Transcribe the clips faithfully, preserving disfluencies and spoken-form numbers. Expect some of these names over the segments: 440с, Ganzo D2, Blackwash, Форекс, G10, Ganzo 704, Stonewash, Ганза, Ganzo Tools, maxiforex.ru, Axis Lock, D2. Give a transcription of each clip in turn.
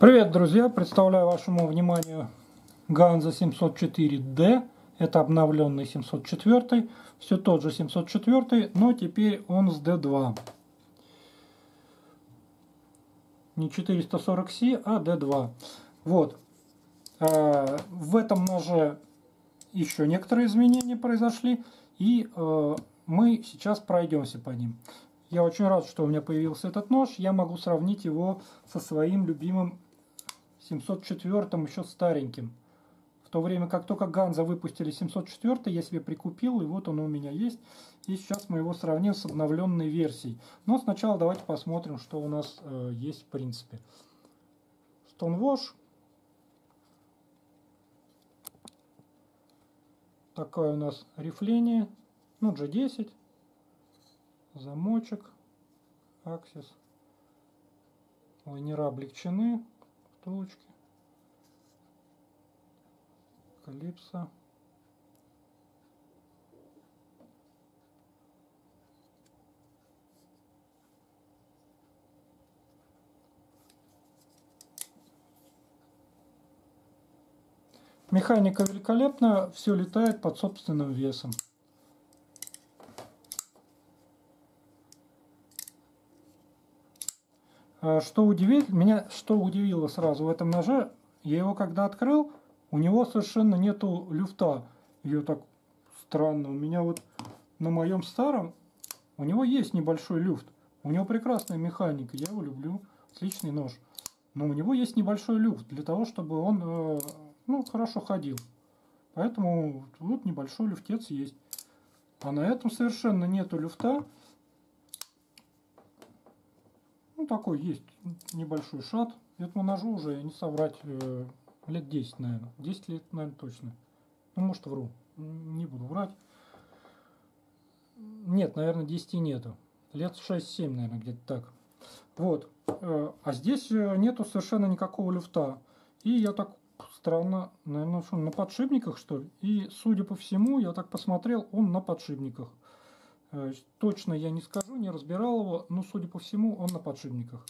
Привет, друзья! Представляю вашему вниманию Ганза семьсот четыре Д. Это обновленный семьсот четыре, все тот же семьсот четыре, но теперь он с Д два. Не четыреста сорок С, а Д два. Вот. Э, в этом ноже еще некоторые изменения произошли, и э, мы сейчас пройдемся по ним. Я очень рад, что у меня появился этот нож. Я могу сравнить его со своим любимым семьсот четыре, еще стареньким. В то время как только Ганза выпустили семьсот четыре, я себе прикупил, и вот он у меня есть. И сейчас мы его сравним с обновленной версией. Но сначала давайте посмотрим, что у нас э, есть в принципе. Stonewash. Такое у нас рифление. Ну, джи десять. Замочек. Axis. Лайнера облегчены. Втулочки. Калипсо. Механика великолепна, все летает под собственным весом. Что удивительно, меня что удивило сразу в этом ноже, я его когда открыл, у него совершенно нету люфта. Ее так странно. У меня вот на моем старом у него есть небольшой люфт. У него прекрасная механика, я его люблю, отличный нож. Но у него есть небольшой люфт для того, чтобы он... ну, хорошо ходил. Поэтому вот небольшой люфтец есть. А на этом совершенно нету люфта. Ну, такой есть небольшой шат. Этому ножу уже, не соврать, лет десять, наверное. десять лет, наверное, точно. Ну, может, вру. Не буду врать. Нет, наверное, десяти нету. Лет шесть-семь, наверное, где-то так. Вот. А здесь нету совершенно никакого люфта. И я так... странно, наверное, что он на подшипниках, что ли? И, судя по всему, я так посмотрел, он на подшипниках. Точно я не скажу, не разбирал его, но, судя по всему, он на подшипниках.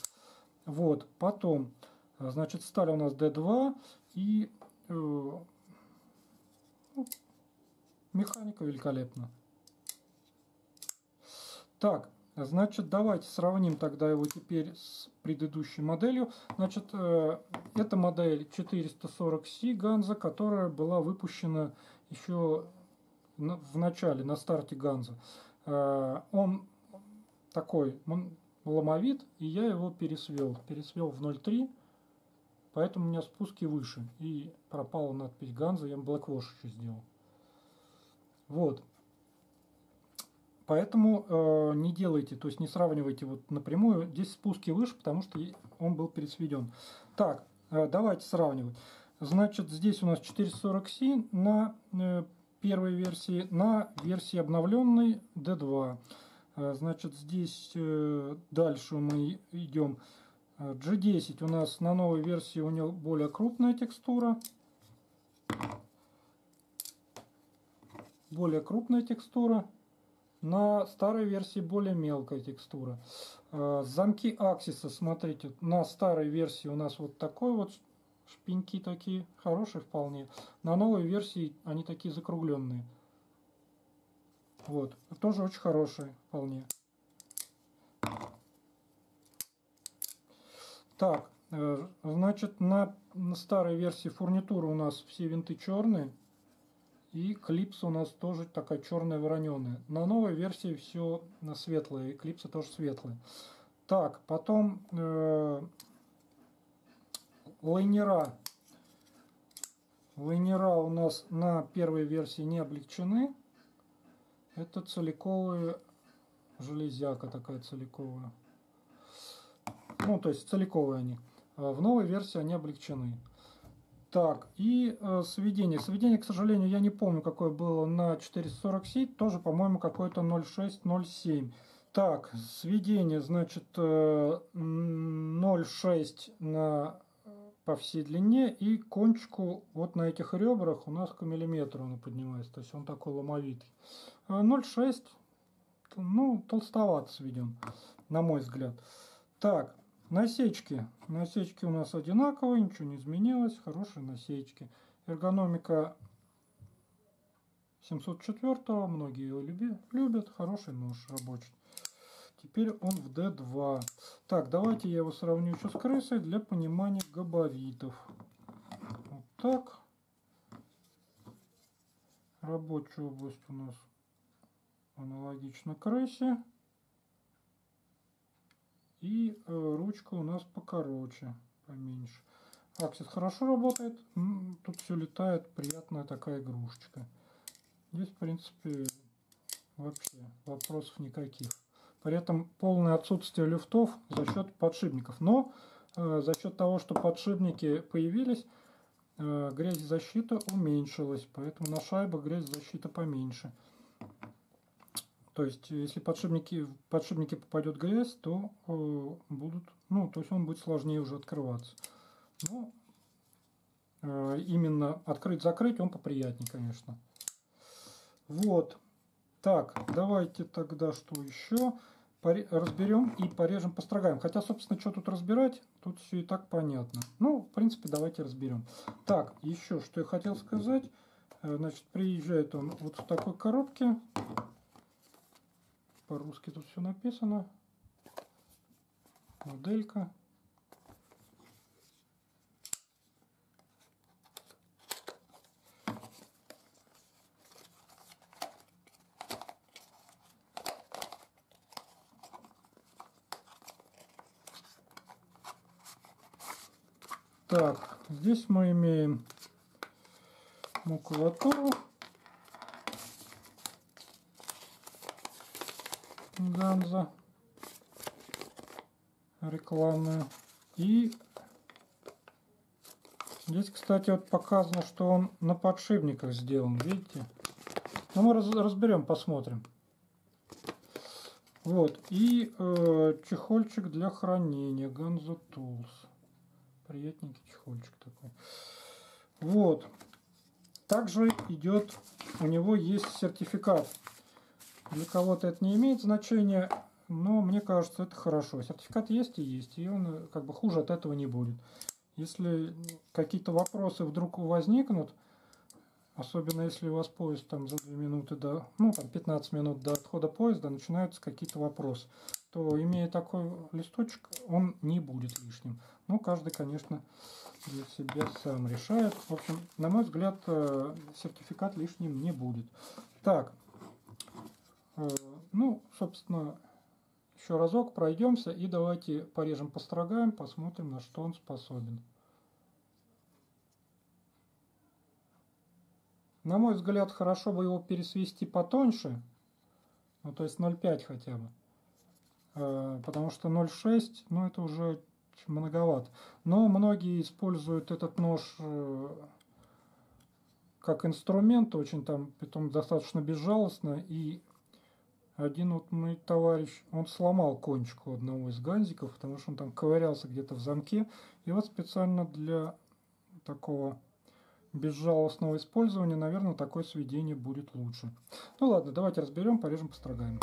Вот, потом, значит, сталь у нас Д два, и э, механика великолепна. Так, значит, давайте сравним тогда его теперь с предыдущей моделью. Значит, э, это модель четыреста сорок С Ганза, которая была выпущена еще на, в начале, на старте Ганза. Э, он такой, он ломовит, и я его пересвел. Пересвел в ноль три, поэтому у меня спуски выше. И пропала надпись Ганза, я Blackwash еще сделал. Вот. Поэтому э, не делайте, то есть не сравнивайте вот напрямую. Здесь спуски выше, потому что он был пересведен. Так, э, давайте сравнивать. Значит, здесь у нас четыреста сорок С на э, первой версии, на версии обновленной Д два. Э, значит, здесь э, дальше мы идем. джи десять у нас на новой версии, у него более крупная текстура. Более крупная текстура. На старой версии более мелкая текстура. Замки Аксиса, смотрите, на старой версии у нас вот такой вот, шпеньки такие, хорошие вполне. На новой версии они такие закругленные. Вот, тоже очень хорошие вполне. Так, значит, на, на старой версии фурнитура у нас все винты черные. И клипса у нас тоже такая черная вороненая. На новой версии все светлое, и клипсы тоже светлые. Так, потом э, лайнера. Лайнера у нас на первой версии не облегчены. Это целиковая железяка такая целиковая. Ну, то есть целиковые они. В новой версии они облегчены. Так, и э, сведение. Сведение, к сожалению, я не помню, какое было на четыреста сорок С. Тоже, по-моему, какое-то ноль шесть ноль семь. Так, сведение, значит, э, ноль шесть на, по всей длине. И кончику вот на этих ребрах у нас к миллиметру он поднимается. То есть он такой ломовитый. ноль шесть, ну, толстовато сведен, на мой взгляд. Так, Насечки. Насечки у нас одинаковые, ничего не изменилось. Хорошие насечки. Эргономика семьсот четыре, многие его любят. Хороший нож рабочий. Теперь он в дэ два. Так, давайте я его сравню еще с крысой для понимания габаритов. Вот так. Рабочая область у нас аналогично крысе. И э, ручка у нас покороче, поменьше. Axis хорошо работает. Тут все летает. Приятная такая игрушечка. Здесь, в принципе, вообще вопросов никаких. При этом полное отсутствие люфтов за счет подшипников. Но э, за счет того, что подшипники появились, э, грязезащита уменьшилась. Поэтому на шайбах грязезащита поменьше. То есть, если подшипники, в подшипники попадет грязь, то э, будут, ну, то есть он будет сложнее уже открываться. Но э, именно открыть-закрыть он поприятнее, конечно. Вот. Так, давайте тогда что еще? Поре- разберем и порежем, построгаем. Хотя, собственно, что тут разбирать, тут все и так понятно. Ну, в принципе, давайте разберем. Так, еще что я хотел сказать. Значит, приезжает он вот в такой коробке. По-русски тут все написано. Моделька. Так, здесь мы имеем макулатуру. Ганза рекламную. И здесь, кстати, вот показано, что он на подшипниках сделан, видите? Но мы раз, разберем, посмотрим. Вот. И э, чехольчик для хранения Ganzo Tools. Приятненький чехольчик такой. Вот. Также идет, у него есть сертификат. Для кого-то это не имеет значения, но мне кажется, это хорошо. Сертификат есть и есть, и он как бы хуже от этого не будет. Если какие-то вопросы вдруг возникнут, особенно если у вас поезд там за две минуты до, ну там пятнадцать минут до отхода поезда начинаются какие-то вопросы, то имея такой листочек, он не будет лишним. Но каждый, конечно, для себя сам решает. В общем, на мой взгляд, сертификат лишним не будет. Так. Ну, собственно, еще разок пройдемся и давайте порежем, построгаем, посмотрим, на что он способен. На мой взгляд, хорошо бы его пересвести потоньше, ну, то есть ноль пять хотя бы, потому что ноль шесть, ну, это уже многовато. Но многие используют этот нож как инструмент, очень там, потом достаточно безжалостно, и один вот мой товарищ, он сломал кончик у одного из ганзиков, потому что он там ковырялся где-то в замке. И вот специально для такого безжалостного использования, наверное, такое сведение будет лучше. Ну ладно, давайте разберем, порежем, построгаем.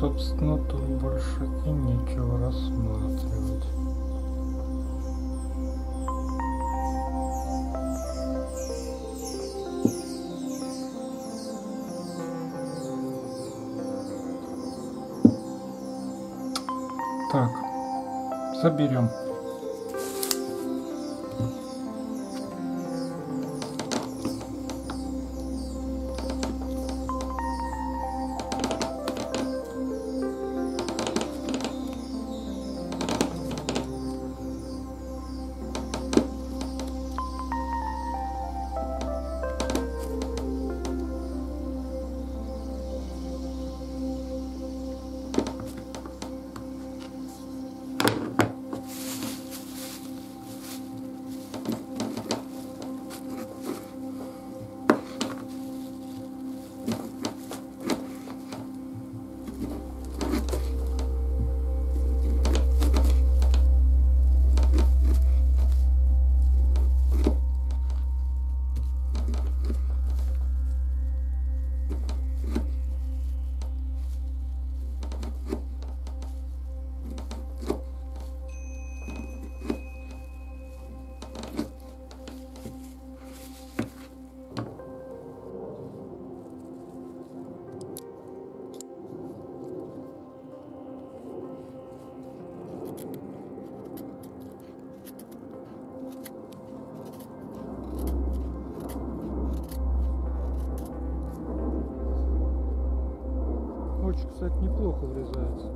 Собственно, тут больше и нечего рассматривать. Так, заберем. Кстати, неплохо врезается.